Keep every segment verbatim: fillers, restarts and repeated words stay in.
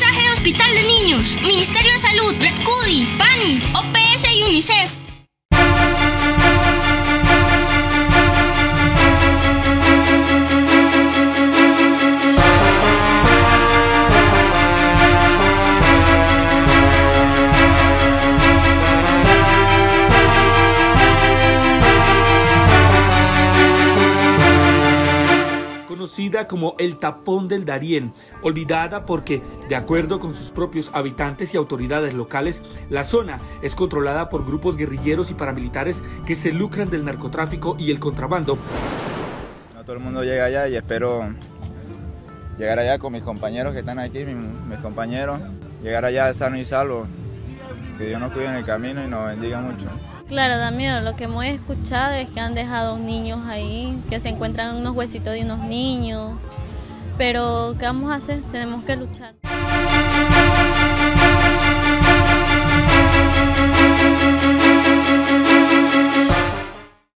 mensaje de Hospital de Niños, Ministerio de Salud, Red Cudi, PANI, O P S y UNICEF. Conocida como el tapón del Darién, olvidada porque, de acuerdo con sus propios habitantes y autoridades locales, la zona es controlada por grupos guerrilleros y paramilitares que se lucran del narcotráfico y el contrabando. No todo el mundo llega allá y espero llegar allá con mis compañeros que están aquí, mis, mis compañeros, llegar allá sano y salvo, que Dios nos cuide en el camino y nos bendiga mucho. Claro, da miedo. Lo que hemos escuchado es que han dejado niños ahí, que se encuentran unos huesitos de unos niños. Pero, ¿qué vamos a hacer? Tenemos que luchar.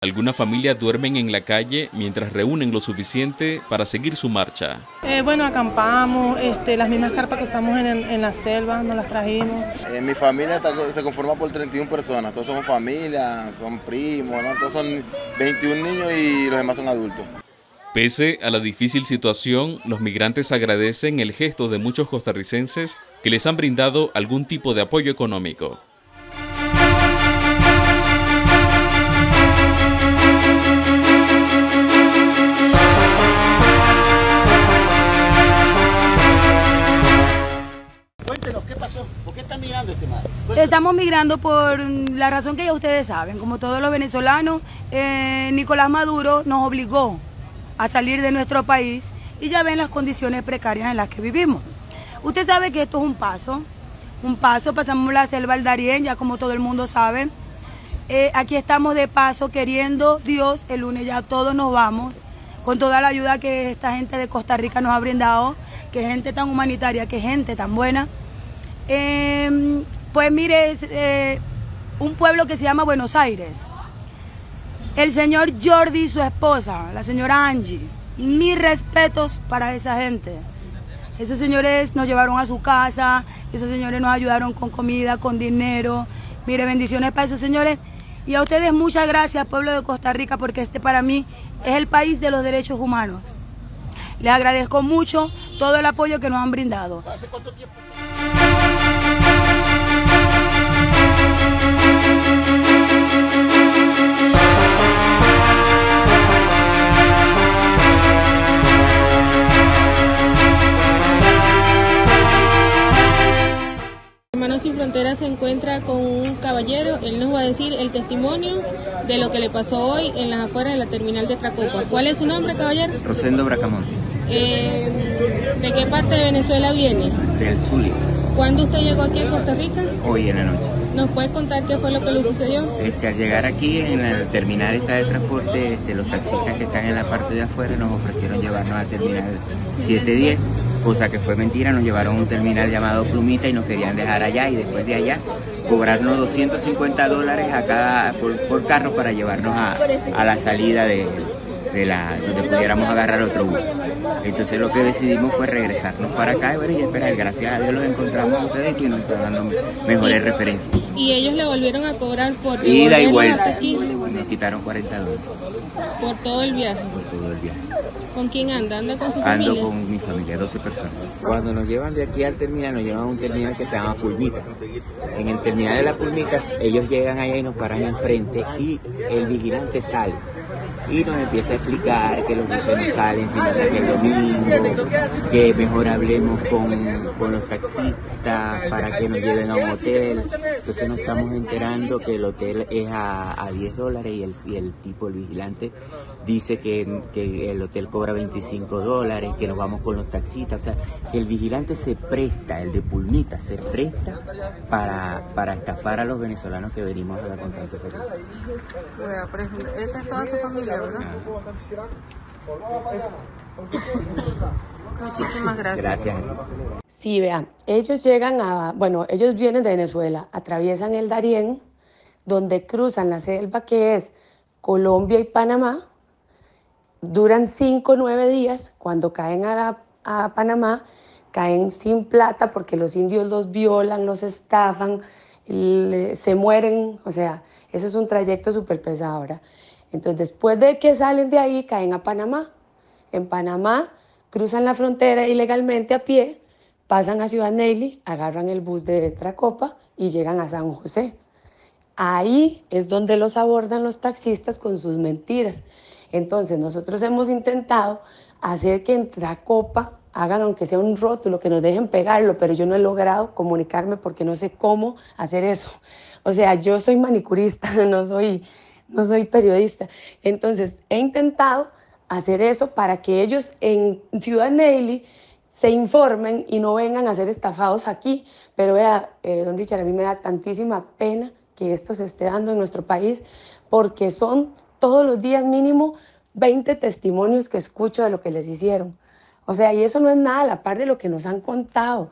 Algunas familias duermen en la calle mientras reúnen lo suficiente para seguir su marcha. Eh, bueno, acampamos, este, las mismas carpas que usamos en, en la selva, nos las trajimos. Eh, mi familia está, se conforma por treinta y una personas, todos somos familia, son primos, ¿no? Todos son veintiún niños y los demás son adultos. Pese a la difícil situación, los migrantes agradecen el gesto de muchos costarricenses que les han brindado algún tipo de apoyo económico. Estamos migrando por la razón que ya ustedes saben, como todos los venezolanos, eh, Nicolás Maduro nos obligó a salir de nuestro país y ya ven las condiciones precarias en las que vivimos. Usted sabe que esto es un paso, un paso, pasamos la selva al Darién, ya como todo el mundo sabe. Eh, aquí estamos de paso, queriendo Dios, el lunes ya todos nos vamos, con toda la ayuda que esta gente de Costa Rica nos ha brindado, que gente tan humanitaria, que gente tan buena. Eh, pues mire, es eh, un pueblo que se llama Buenos Aires. El señor Jordi y su esposa, la señora Angie. Mis respetos para esa gente. Esos señores nos llevaron a su casa, esos señores nos ayudaron con comida, con dinero. Mire, bendiciones para esos señores. Y a ustedes muchas gracias, pueblo de Costa Rica, porque este para mí es el país de los derechos humanos. Les agradezco mucho todo el apoyo que nos han brindado. ¿Hace cuánto tiempo? Hermanos Sin Fronteras se encuentra con un caballero, él nos va a decir el testimonio de lo que le pasó hoy en las afueras de la terminal de Tracopa. ¿Cuál es su nombre, caballero? Rosendo Bracamonte. Eh, ¿De qué parte de Venezuela viene? Del Zulia. ¿Cuándo usted llegó aquí a Costa Rica? Hoy en la noche. ¿Nos puede contar qué fue lo que le sucedió? Este, al llegar aquí en el terminal esta de transporte, este, los taxistas que están en la parte de afuera nos ofrecieron llevarnos al terminal siete diez. Cosa que fue mentira, nos llevaron a un terminal llamado Plumita y nos querían dejar allá y después de allá cobrarnos doscientos cincuenta dólares a cada, por, por carro para llevarnos a, a la salida de, de la, donde pudiéramos agarrar otro bus. Entonces lo que decidimos fue regresarnos para acá y, bueno, y esperar. Gracias a Dios los encontramos a ustedes que nos están dando mejores referencias. Y ellos le volvieron a cobrar por ida y vuelta hasta aquí. Nos quitaron cuarenta dólares. ¿Por todo el viaje? Por todo el viaje. ¿Con quién anda? ¿Anda con su familia? Ando con mi familia, doce personas. Cuando nos llevan de aquí al terminal, nos llevan a un terminal que se llama Pulmitas. En el terminal de las Pulmitas, ellos llegan allá y nos paran enfrente y el vigilante sale. Y nos empieza a explicar que los buses no salen sino hasta el domingo, que mejor hablemos con, con los taxistas para que nos lleven a un hotel. Entonces nos estamos enterando que el hotel es a, a diez dólares y el, y el tipo, el vigilante, dice que, que el hotel cobra veinticinco dólares, que nos vamos con los taxistas. O sea, que el vigilante se presta, el de Pulmita, se presta para, para estafar a los venezolanos que venimos a la con tanto servicio. Bueno, pero esa es toda su familia. Muchísimas gracias. Gracias. Sí, vean, ellos llegan a, bueno, ellos vienen de Venezuela, atraviesan el Darién, donde cruzan la selva que es Colombia y Panamá, duran cinco o nueve días, cuando caen a, la, a Panamá, caen sin plata porque los indios los violan, los estafan, le, se mueren, o sea, eso es un trayecto súper pesado, ¿verdad? Entonces, después de que salen de ahí, caen a Panamá. En Panamá cruzan la frontera ilegalmente a pie, pasan a Ciudad Neily, agarran el bus de Tracopa y llegan a San José. Ahí es donde los abordan los taxistas con sus mentiras. Entonces, nosotros hemos intentado hacer que en Tracopa hagan, aunque sea un rótulo, que nos dejen pegarlo, pero yo no he logrado comunicarme porque no sé cómo hacer eso. O sea, yo soy manicurista, no soy, no soy periodista. Entonces, he intentado hacer eso para que ellos en Ciudad Neily se informen y no vengan a ser estafados aquí. Pero vea, eh, don Richard, a mí me da tantísima pena que esto se esté dando en nuestro país, porque son todos los días mínimo veinte testimonios que escucho de lo que les hicieron. O sea, y eso no es nada a la par de lo que nos han contado.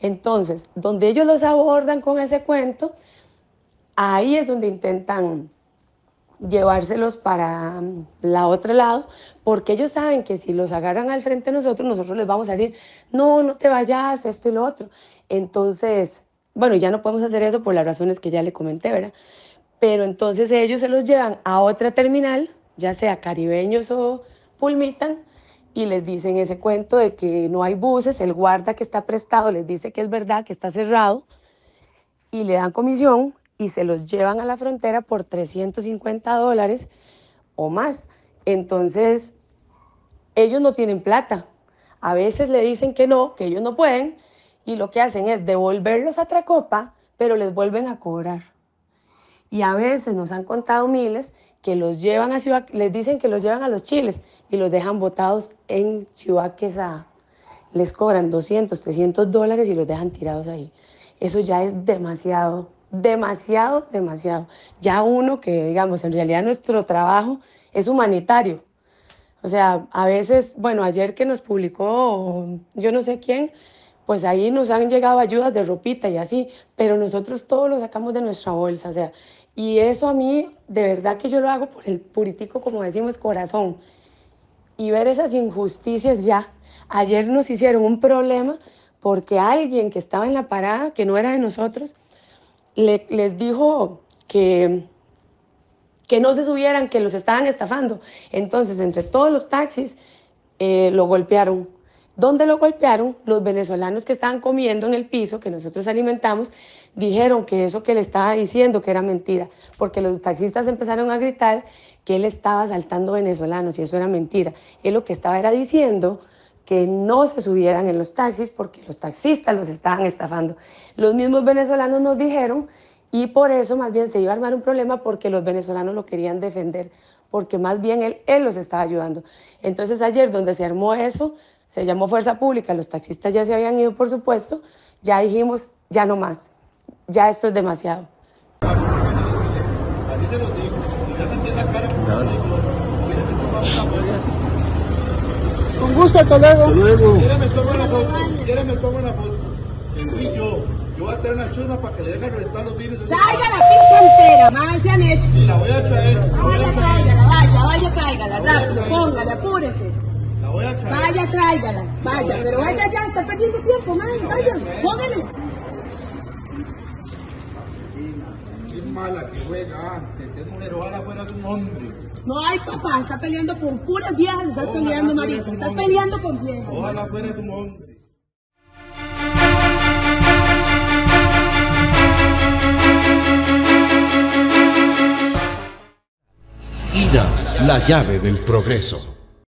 Entonces, donde ellos los abordan con ese cuento, ahí es donde intentan llevárselos para la otro lado, porque ellos saben que si los agarran al frente de nosotros, nosotros les vamos a decir, no, no te vayas, esto y lo otro. Entonces, bueno, ya no podemos hacer eso por las razones que ya le comenté, ¿verdad? Pero entonces ellos se los llevan a otra terminal, ya sea Caribeños o Plumita, y les dicen ese cuento de que no hay buses, el guarda que está prestado les dice que es verdad, que está cerrado, y le dan comisión y se los llevan a la frontera por trescientos cincuenta dólares o más. Entonces, ellos no tienen plata. A veces le dicen que no, que ellos no pueden, y lo que hacen es devolverlos a Tracopa, pero les vuelven a cobrar. Y a veces nos han contado miles que los llevan a Ciudad, les dicen que los llevan a los chiles y los dejan botados en Ciudad Quesada. Les cobran doscientos, trescientos dólares y los dejan tirados ahí. Eso ya es demasiado, demasiado, demasiado. Ya uno que, digamos, en realidad nuestro trabajo es humanitario. O sea, a veces, bueno, ayer que nos publicó yo no sé quién, pues ahí nos han llegado ayudas de ropita y así, pero nosotros todo lo sacamos de nuestra bolsa, o sea, y eso a mí, de verdad que yo lo hago por el puritico, como decimos, corazón, y ver esas injusticias ya. Ayer nos hicieron un problema porque alguien que estaba en la parada, que no era de nosotros, le, les dijo que, que no se subieran, que los estaban estafando. Entonces, entre todos los taxis, eh, lo golpearon. Donde lo golpearon, los venezolanos que estaban comiendo en el piso, que nosotros alimentamos, dijeron que eso que le estaba diciendo que era mentira, porque los taxistas empezaron a gritar que él estaba asaltando venezolanos y eso era mentira. Él lo que estaba era diciendo que no se subieran en los taxis porque los taxistas los estaban estafando. Los mismos venezolanos nos dijeron, y por eso más bien se iba a armar un problema porque los venezolanos lo querían defender, porque más bien él, él los estaba ayudando. Entonces ayer donde se armó eso, se llamó Fuerza Pública, los taxistas ya se habían ido, por supuesto, ya dijimos, ya no más, ya esto es demasiado. Así se los digo, ya sentí la cara, con gusto, hasta luego. Quiera me toma una foto, quiera me toma una foto, y yo, yo voy a traer una churra para que le dejen reventar los virus. Traiga la pizza entera, másenme. Y la voy a traer. Vaya, tráigala, vaya, vaya, tráigala, rápido, póngale, apúrese. Vaya, tráigala, vaya, pero vaya ya, está perdiendo tiempo, madre, vaya, póngale. Qué mala que juega, que es mujerona fuera un hombre. No, ay papá, está peleando con puras viejas, estás peleando, Marisa, estás peleando con viejas. Ojalá fuera un hombre. Ida, la llave del progreso.